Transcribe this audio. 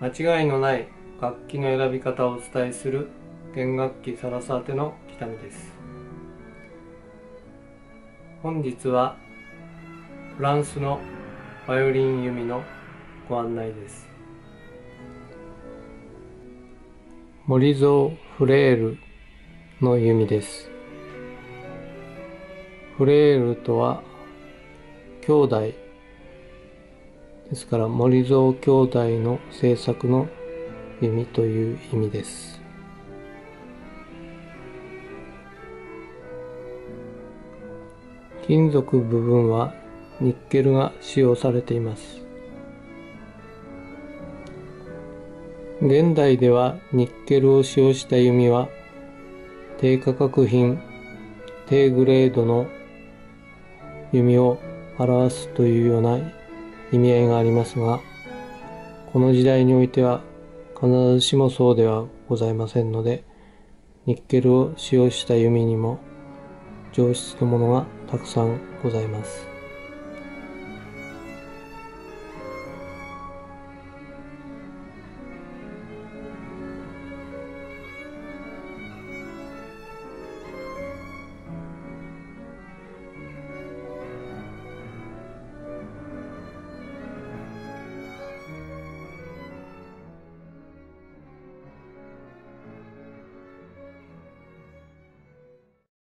間違いのない楽器の選び方をお伝えする弦楽器サラス宛ての北見です。本日はフランスのバイオリン弓のご案内です。モリゾー・フレールの弓です。フレールとは兄弟ですから、モリゾー兄弟の制作の弓という意味です。金属部分はニッケルが使用されています。現代ではニッケルを使用した弓は低価格品、低グレードの弓を表すというような意味合いがありますが、この時代においては必ずしもそうではございませんので、ニッケルを使用した弓にも上質のものがたくさんございます。